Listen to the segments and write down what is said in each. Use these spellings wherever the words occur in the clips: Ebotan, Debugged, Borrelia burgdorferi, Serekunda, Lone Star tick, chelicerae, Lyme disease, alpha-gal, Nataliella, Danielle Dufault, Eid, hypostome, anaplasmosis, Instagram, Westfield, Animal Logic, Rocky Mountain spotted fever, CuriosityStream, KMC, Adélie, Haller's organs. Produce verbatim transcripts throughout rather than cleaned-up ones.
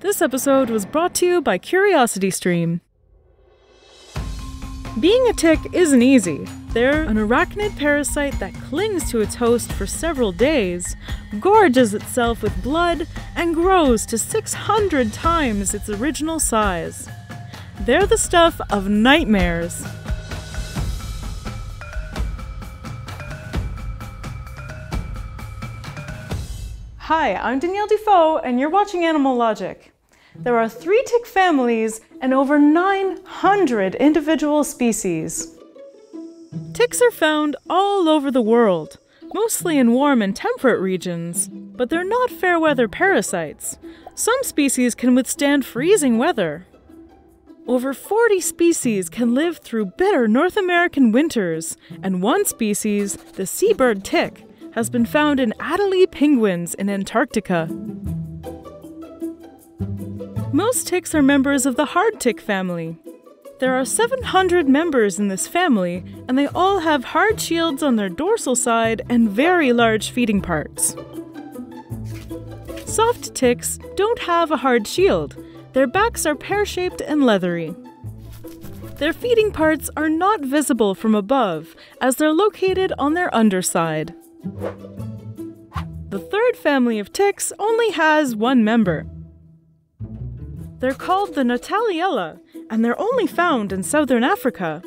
This episode was brought to you by CuriosityStream. Being a tick isn't easy. They're an arachnid parasite that clings to its host for several days, gorges itself with blood, and grows to six hundred times its original size. They're the stuff of nightmares. Hi, I'm Danielle Dufault, and you're watching Animal Logic. There are three tick families and over nine hundred individual species. Ticks are found all over the world, mostly in warm and temperate regions, but they're not fair-weather parasites. Some species can withstand freezing weather. Over forty species can live through bitter North American winters, and one species, the seabird tick, has been found in Adélie penguins in Antarctica. Most ticks are members of the hard tick family. There are seven hundred members in this family, and they all have hard shields on their dorsal side and very large feeding parts. Soft ticks don't have a hard shield. Their backs are pear-shaped and leathery. Their feeding parts are not visible from above, as they're located on their underside. The third family of ticks only has one member. They're called the Nataliella, and they're only found in southern Africa.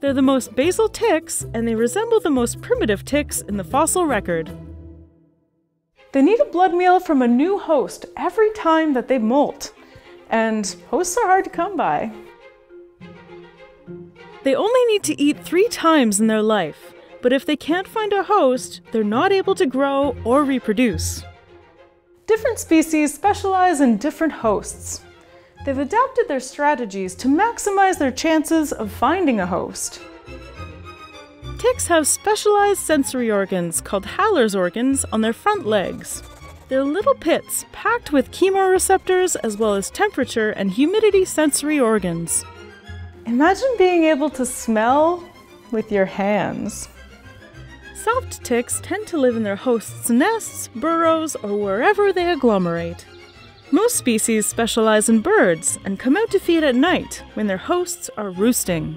They're the most basal ticks, and they resemble the most primitive ticks in the fossil record. They need a blood meal from a new host every time that they molt, and hosts are hard to come by. They only need to eat three times in their life, but if they can't find a host, they're not able to grow or reproduce. Different species specialize in different hosts. They've adapted their strategies to maximize their chances of finding a host. Ticks have specialized sensory organs called Haller's organs on their front legs. They're little pits packed with chemoreceptors as well as temperature and humidity sensory organs. Imagine being able to smell with your hands. Soft ticks tend to live in their hosts' nests, burrows, or wherever they agglomerate. Most species specialize in birds and come out to feed at night when their hosts are roosting.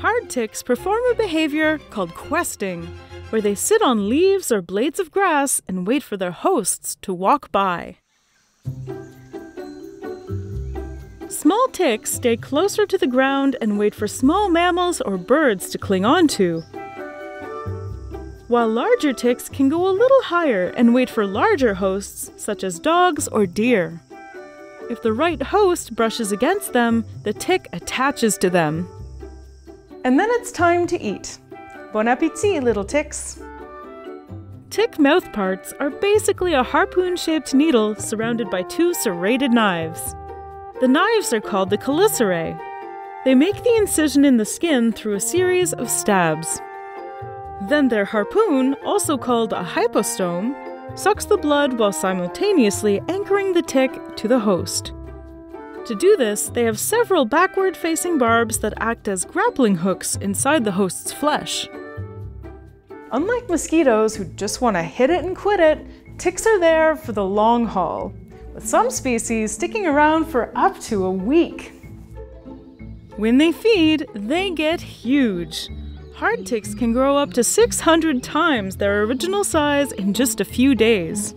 Hard ticks perform a behavior called questing, where they sit on leaves or blades of grass and wait for their hosts to walk by. Small ticks stay closer to the ground and wait for small mammals or birds to cling onto, while larger ticks can go a little higher and wait for larger hosts, such as dogs or deer. If the right host brushes against them, the tick attaches to them. And then it's time to eat. Bon appétit, little ticks! Tick mouthparts are basically a harpoon-shaped needle surrounded by two serrated knives. The knives are called the chelicerae. They make the incision in the skin through a series of stabs. Then their harpoon, also called a hypostome, sucks the blood while simultaneously anchoring the tick to the host. To do this, they have several backward-facing barbs that act as grappling hooks inside the host's flesh. Unlike mosquitoes who just want to hit it and quit it, ticks are there for the long haul, with some species sticking around for up to a week. When they feed, they get huge. Hard ticks can grow up to six hundred times their original size in just a few days.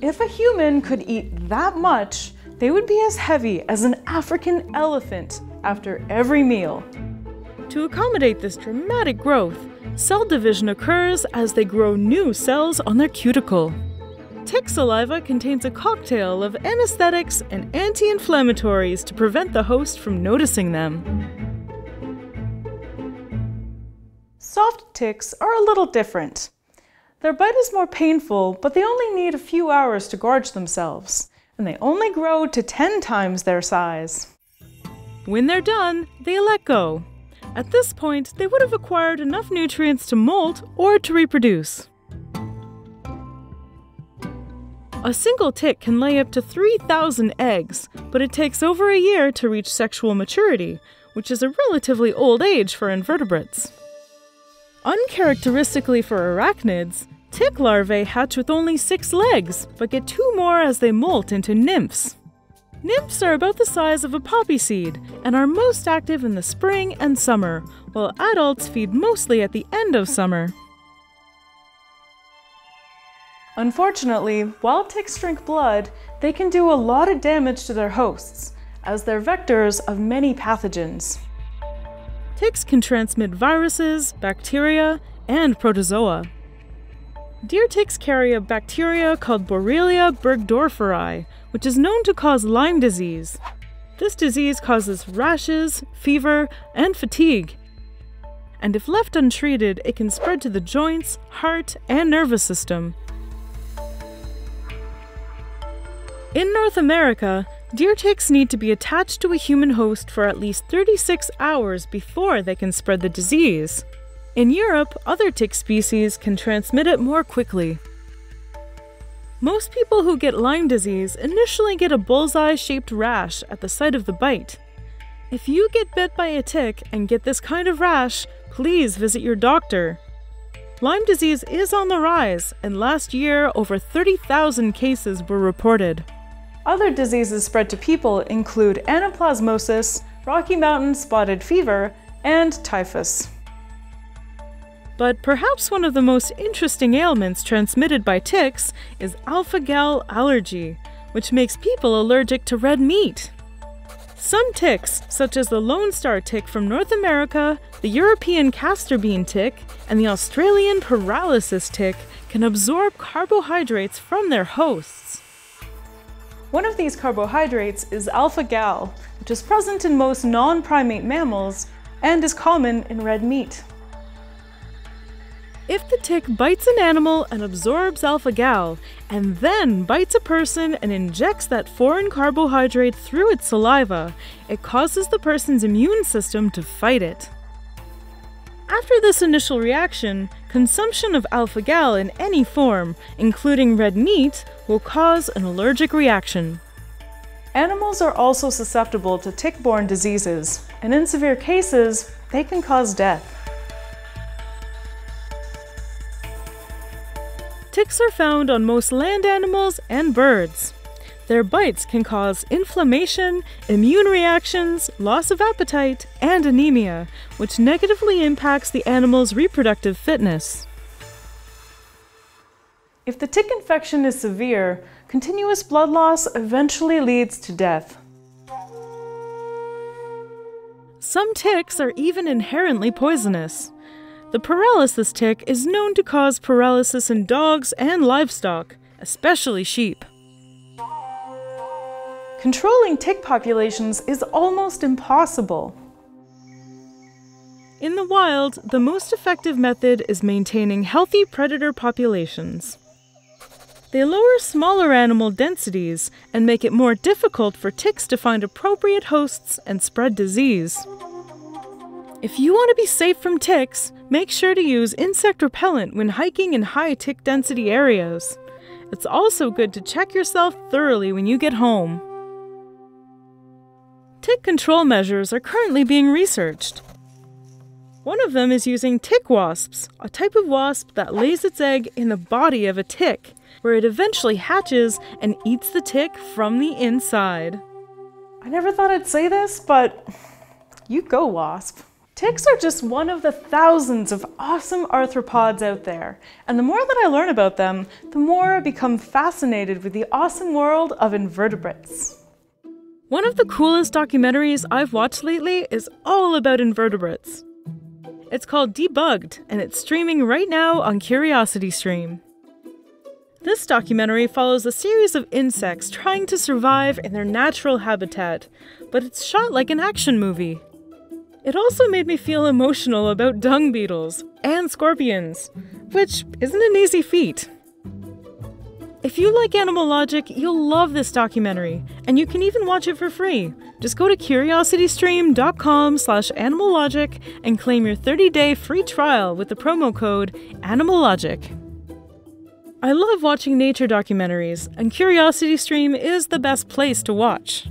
If a human could eat that much, they would be as heavy as an African elephant after every meal. To accommodate this dramatic growth, cell division occurs as they grow new cells on their cuticle. Tick saliva contains a cocktail of anesthetics and anti-inflammatories to prevent the host from noticing them. Soft ticks are a little different. Their bite is more painful, but they only need a few hours to gorge themselves, and they only grow to ten times their size. When they're done, they let go. At this point, they would have acquired enough nutrients to molt or to reproduce. A single tick can lay up to three thousand eggs, but it takes over a year to reach sexual maturity, which is a relatively old age for invertebrates. Uncharacteristically for arachnids, tick larvae hatch with only six legs, but get two more as they molt into nymphs. Nymphs are about the size of a poppy seed and are most active in the spring and summer, while adults feed mostly at the end of summer. Unfortunately, while ticks drink blood, they can do a lot of damage to their hosts, as they're vectors of many pathogens. Ticks can transmit viruses, bacteria, and protozoa. Deer ticks carry a bacteria called Borrelia burgdorferi, which is known to cause Lyme disease. This disease causes rashes, fever, and fatigue. And if left untreated, it can spread to the joints, heart, and nervous system. In North America, deer ticks need to be attached to a human host for at least thirty-six hours before they can spread the disease. In Europe, other tick species can transmit it more quickly. Most people who get Lyme disease initially get a bullseye-shaped rash at the site of the bite. If you get bit by a tick and get this kind of rash, please visit your doctor. Lyme disease is on the rise, and last year over thirty thousand cases were reported. Other diseases spread to people include anaplasmosis, Rocky Mountain spotted fever, and typhus. But perhaps one of the most interesting ailments transmitted by ticks is alpha-gal allergy, which makes people allergic to red meat. Some ticks, such as the Lone Star tick from North America, the European castor bean tick, and the Australian paralysis tick, can absorb carbohydrates from their hosts. One of these carbohydrates is alpha-gal, which is present in most non-primate mammals and is common in red meat. If the tick bites an animal and absorbs alpha-gal, and then bites a person and injects that foreign carbohydrate through its saliva, it causes the person's immune system to fight it. After this initial reaction, consumption of alpha-gal in any form, including red meat, will cause an allergic reaction. Animals are also susceptible to tick-borne diseases, and in severe cases, they can cause death. Ticks are found on most land animals and birds. Their bites can cause inflammation, immune reactions, loss of appetite, and anemia, which negatively impacts the animal's reproductive fitness. If the tick infection is severe, continuous blood loss eventually leads to death. Some ticks are even inherently poisonous. The paralysis tick is known to cause paralysis in dogs and livestock, especially sheep. Controlling tick populations is almost impossible. In the wild, the most effective method is maintaining healthy predator populations. They lower smaller animal densities and make it more difficult for ticks to find appropriate hosts and spread disease. If you want to be safe from ticks, make sure to use insect repellent when hiking in high tick density areas. It's also good to check yourself thoroughly when you get home. Tick control measures are currently being researched. One of them is using tick wasps, a type of wasp that lays its egg in the body of a tick, where it eventually hatches and eats the tick from the inside. I never thought I'd say this, but you go, wasp. Ticks are just one of the thousands of awesome arthropods out there, and the more that I learn about them, the more I become fascinated with the awesome world of invertebrates. One of the coolest documentaries I've watched lately is all about invertebrates. It's called Debugged, and it's streaming right now on CuriosityStream. This documentary follows a series of insects trying to survive in their natural habitat, but it's shot like an action movie. It also made me feel emotional about dung beetles and scorpions, which isn't an easy feat. If you like Animal Logic, you'll love this documentary, and you can even watch it for free. Just go to curiosity stream dot com slash animal logic and claim your thirty day free trial with the promo code ANIMALLOGIC. I love watching nature documentaries, and CuriosityStream is the best place to watch.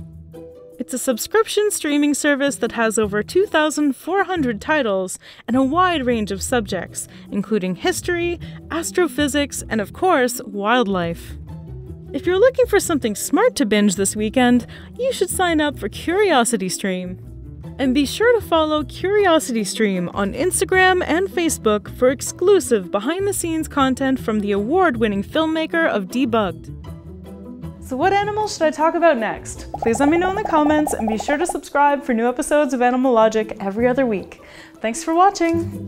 It's a subscription streaming service that has over two thousand four hundred titles and a wide range of subjects, including history, astrophysics, and of course, wildlife. If you're looking for something smart to binge this weekend, you should sign up for CuriosityStream. And be sure to follow CuriosityStream on Instagram and Facebook for exclusive behind-the-scenes content from the award-winning filmmaker of Debugged. So what animal should I talk about next? Please let me know in the comments and be sure to subscribe for new episodes of Animal Logic every other week. Thanks for watching!